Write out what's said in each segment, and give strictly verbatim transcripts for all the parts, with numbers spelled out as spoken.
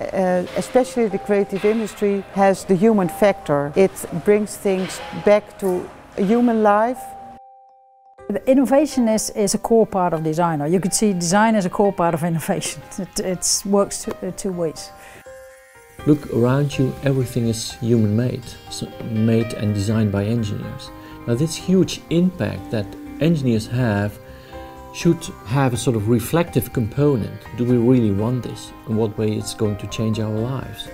Uh, especially the creative industry has the human factor. It brings things back to human life. The innovation is, is a core part of design. Or you could see design as a core part of innovation. It it's works two, uh, two ways. Look around you, everything is human-made, so made and designed by engineers. Now this huge impact that engineers have should have a sort of reflective component. Do we really want this? In what way it's going to change our lives?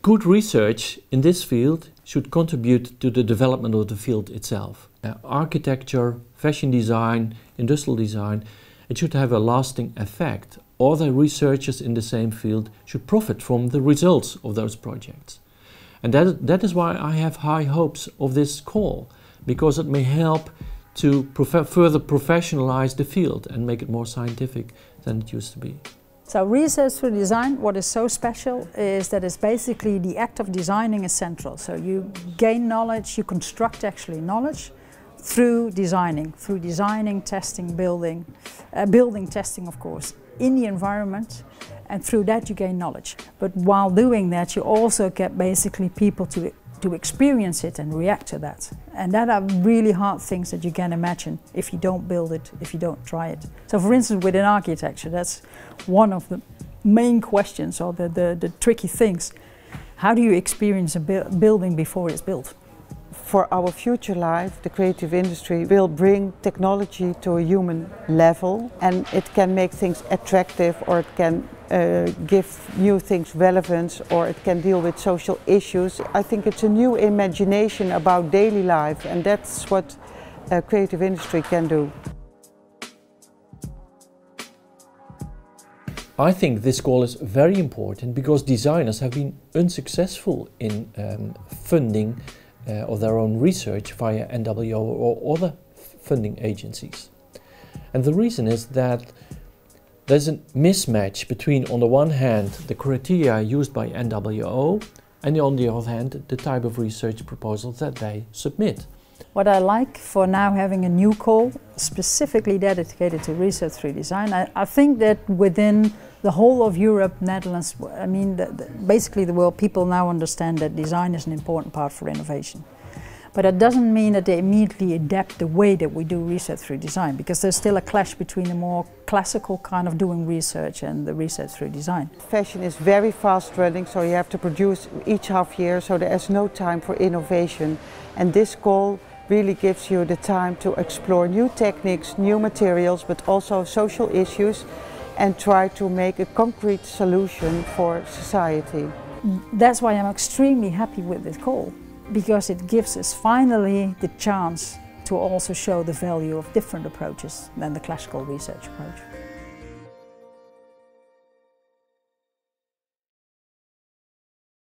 Good research in this field should contribute to the development of the field itself. Uh, architecture, fashion design, industrial design, it should have a lasting effect. Other researchers in the same field should profit from the results of those projects. And that, that is why I have high hopes of this call, because it may help to prof- further professionalize the field and make it more scientific than it used to be. So Research Through Design, what is so special is that it's basically the act of designing is central. So you gain knowledge, you construct actually knowledge through designing, through designing, testing, building, uh, building, testing of course, in the environment, and through that you gain knowledge. But while doing that you also get basically people to to experience it and react to that. And that are really hard things that you can imagine if you don't build it, if you don't try it. So for instance within architecture, that's one of the main questions or the, the, the tricky things. How do you experience a bu- building before it's built? For our future life, the creative industry will bring technology to a human level, and it can make things attractive, or it can uh, give new things relevance, or it can deal with social issues. I think it's a new imagination about daily life, and that's what a creative industry can do. I think this call is very important because designers have been unsuccessful in um, funding Uh, or their own research via N W O or other funding agencies. And the reason is that there's a mismatch between, on the one hand, the criteria used by N W O, and on the other hand, the type of research proposals that they submit. What I like for now having a new call, specifically dedicated to Research Through Design, I, I think that within the whole of Europe, Netherlands, I mean the, the, basically the world, people now understand that design is an important part for innovation. But that doesn't mean that they immediately adapt the way that we do Research Through Design, because there's still a clash between the more classical kind of doing research and the Research Through Design. Fashion is very fast running, so you have to produce each half year, so there's no time for innovation. And this call really gives you the time to explore new techniques, new materials, but also social issues, and try to make a concrete solution for society. That's why I'm extremely happy with this call, because it gives us finally the chance to also show the value of different approaches than the classical research approach.